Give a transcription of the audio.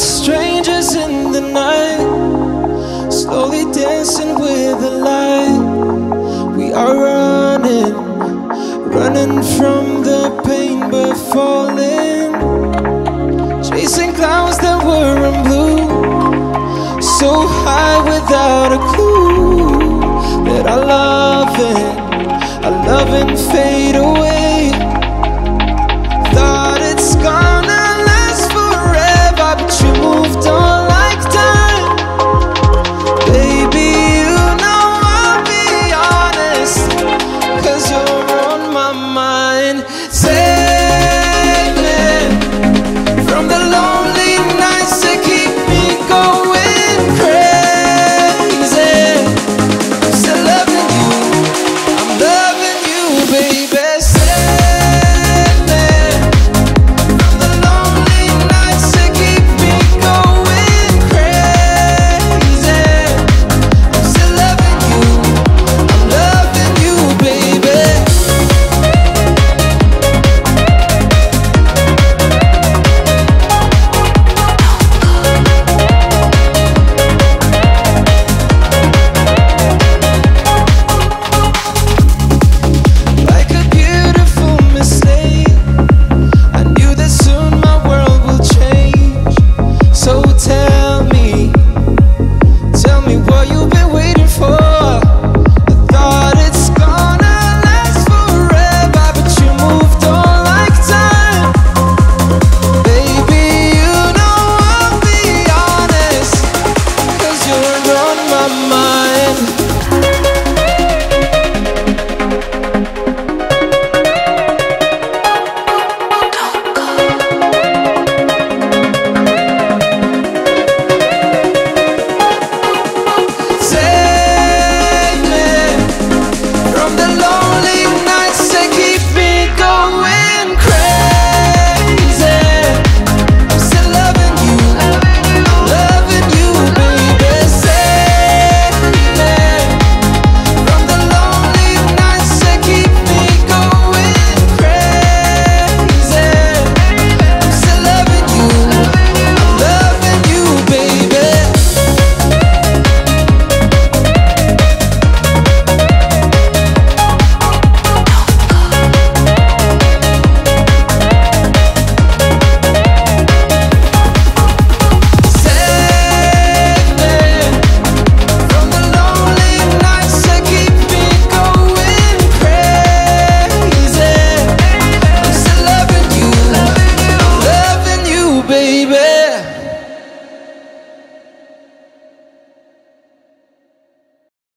strangers in the night, slowly dancing with the light. We are running, running from the pain but falling, chasing clouds that were in blue, so high without a clue that our loving fade away.